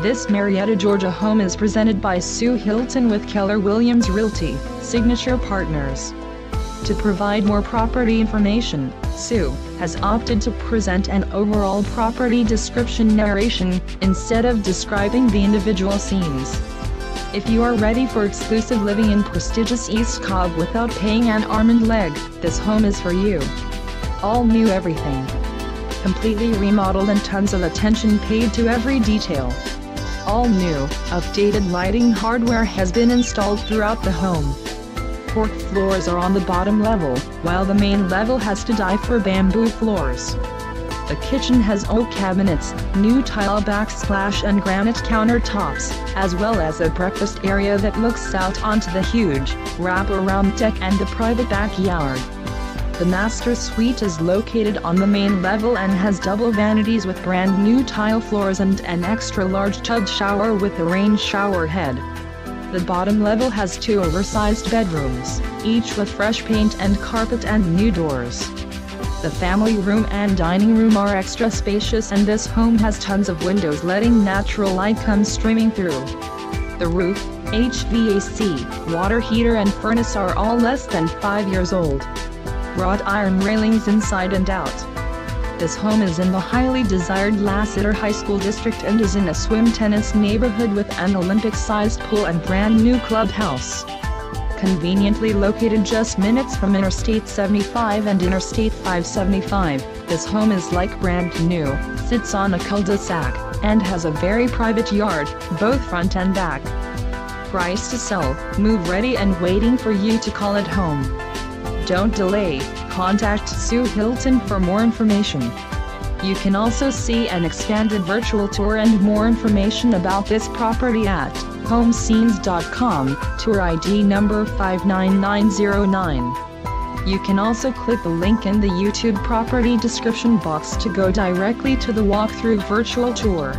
This Marietta, Georgia home is presented by Sue Hilton with Keller Williams Realty, Signature Partners. To provide more property information, Sue has opted to present an overall property description narration, instead of describing the individual scenes. If you are ready for exclusive living in prestigious East Cobb without paying an arm and leg, this home is for you. All new everything. Completely remodeled and tons of attention paid to every detail. All new, updated lighting hardware has been installed throughout the home. Cork floors are on the bottom level, while the main level has to die for bamboo floors. The kitchen has oak cabinets, new tile backsplash and granite countertops, as well as a breakfast area that looks out onto the huge, wrap-around deck and the private backyard. The master suite is located on the main level and has double vanities with brand new tile floors and an extra-large tub shower with a rain shower head. The bottom level has two oversized bedrooms, each with fresh paint and carpet and new doors. The family room and dining room are extra spacious, and this home has tons of windows letting natural light come streaming through. The roof, HVAC, water heater and furnace are all less than 5 years old. Wrought iron railings inside and out. This home is in the highly desired Lassiter High School district and is in a swim tennis neighborhood with an Olympic-sized pool and brand new clubhouse. Conveniently located just minutes from Interstate 75 and Interstate 575, this home is like brand new, sits on a cul-de-sac, and has a very private yard, both front and back. Price to sell, move ready and waiting for you to call it home. Don't delay, contact Sue Hilton for more information. You can also see an expanded virtual tour and more information about this property at homescenes.com, tour ID number 59909. You can also click the link in the YouTube property description box to go directly to the walkthrough virtual tour.